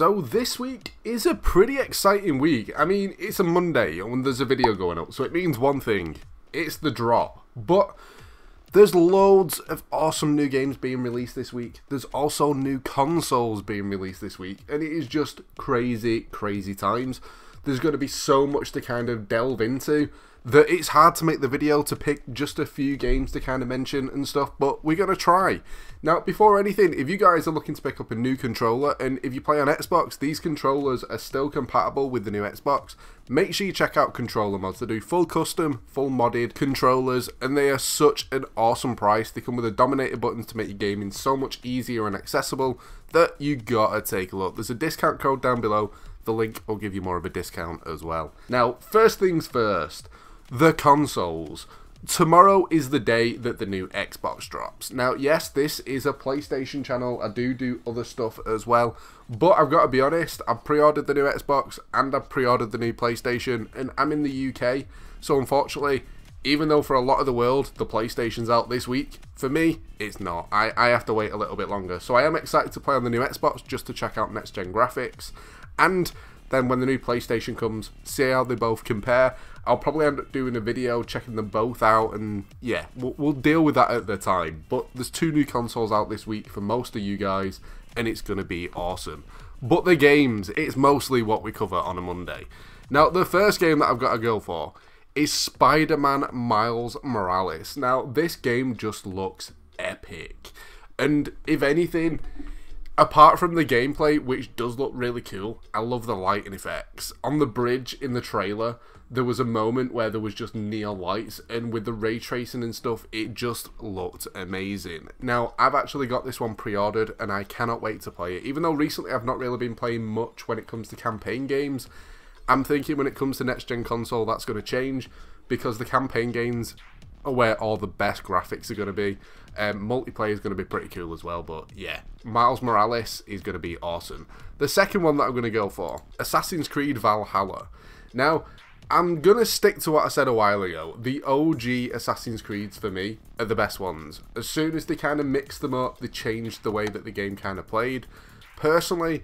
So this week is a pretty exciting week. I mean, it's a Monday and there's a video going up, so it means one thing. It's the drop. But there's loads of awesome new games being released this week. There's also new consoles being released this week. And it is just crazy, crazy times. There's going to be so much to kind of delve into that it's hard to make the video to pick just a few games to kind of mention and stuff, but we're going to try. Now, before anything, if you guys are looking to pick up a new controller, and if you play on Xbox, these controllers are still compatible with the new Xbox. Make sure you check out Controller Mods. They do full custom, full modded controllers, and they are such an awesome price. They come with a Dominator buttons to make your gaming so much easier and accessible that you gotta take a look. There's a discount code down below. The link will give you more of a discount as well. Now, first things first, the consoles. Tomorrow is the day that the new Xbox drops. Now, yes, this is a PlayStation channel. I do other stuff as well, but I've got to be honest, I've pre-ordered the new Xbox and I've pre-ordered the new PlayStation, and I'm in the UK, so unfortunately, even though for a lot of the world, the PlayStation's out this week, for me, it's not. I have to wait a little bit longer. So I am excited to play on the new Xbox just to check out next-gen graphics. And then when the new PlayStation comes, see how they both compare. I'll probably end up doing a video checking them both out, and yeah, we'll deal with that at the time. But there's two new consoles out this week for most of you guys, and it's going to be awesome. But the games, it's mostly what we cover on a Monday. Now, the first game that I've got to go for is Spider-Man Miles Morales. Now, this game just looks epic. And if anything, apart from the gameplay, which does look really cool, I love the lighting effects. On the bridge in the trailer, there was a moment where there was just neon lights, and with the ray tracing and stuff, it just looked amazing. Now, I've actually got this one pre-ordered, and I cannot wait to play it. Even though recently I've not really been playing much when it comes to campaign games, I'm thinking when it comes to next-gen console, that's going to change, because the campaign games are where all the best graphics are going to be. Multiplayer is going to be pretty cool as well, but yeah, Miles Morales is going to be awesome. The second one that I'm going to go for, Assassin's Creed Valhalla. Now, I'm going to stick to what I said a while ago. The OG Assassin's Creeds, for me, are the best ones. As soon as they kind of mixed them up, they changed the way that the game kind of played. Personally,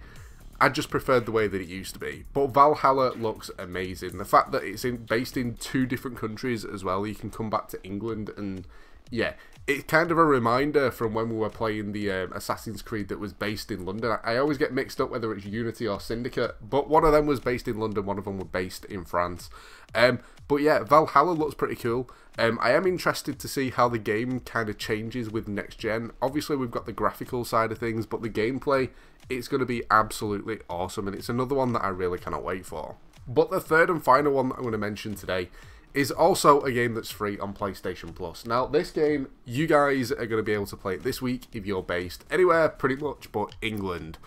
I just preferred the way that it used to be. But Valhalla looks amazing. The fact that it's based in two different countries as well. You can come back to England, and yeah, it's kind of a reminder from when we were playing the Assassin's Creed that was based in London. I always get mixed up whether it's Unity or Syndicate, but one of them was based in London, one of them was based in France. But yeah, Valhalla looks pretty cool. I am interested to see how the game kind of changes with next gen. Obviously, we've got the graphical side of things, but the gameplay, it's going to be absolutely awesome, and it's another one that I really cannot wait for. But the third and final one that I'm going to mention today is also a game that's free on PlayStation Plus. Now, this game, you guys are going to be able to play it this week if you're based anywhere, pretty much, but England.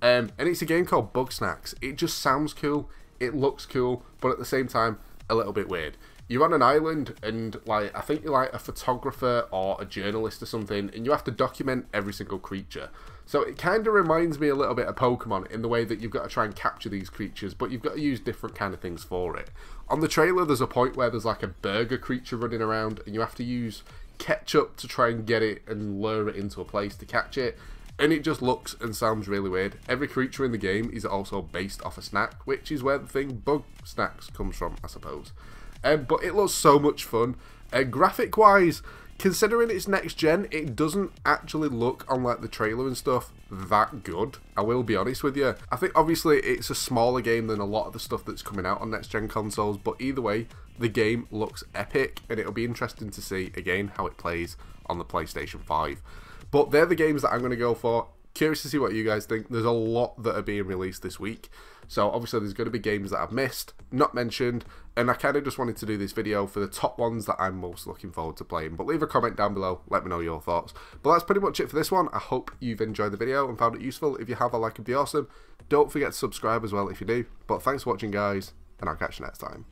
And it's a game called Bug Snacks. It just sounds cool, it looks cool, but at the same time, a little bit weird. You're on an island, and like, I think you're like a photographer or a journalist or something, and you have to document every single creature. So it kind of reminds me a little bit of Pokemon in the way that you've got to try and capture these creatures, but you've got to use different kind of things for it. On the trailer, there's a point where there's like a burger creature running around, and you have to use ketchup to try and get it and lure it into a place to catch it. And it just looks and sounds really weird. Every creature in the game is also based off a snack, which is where the thing Bug Snacks comes from, I suppose. But it looks so much fun. Graphic-wise, considering it's next gen, it doesn't actually look on like the trailer and stuff that good. I will be honest with you. I think obviously it's a smaller game than a lot of the stuff that's coming out on next gen consoles, but either way, the game looks epic, and it'll be interesting to see again how it plays on the PlayStation 5. But they're the games that I'm going to go for. Curious to see what you guys think. There's a lot that are being released this week, so obviously there's going to be games that I've missed, not mentioned, and I kind of just wanted to do this video for the top ones that I'm most looking forward to playing. But leave a comment down below, let me know your thoughts. But that's pretty much it for this one. I hope you've enjoyed the video and found it useful. If you have, a like would be awesome. Don't forget to subscribe as well if you do. But thanks for watching, guys, and I'll catch you next time.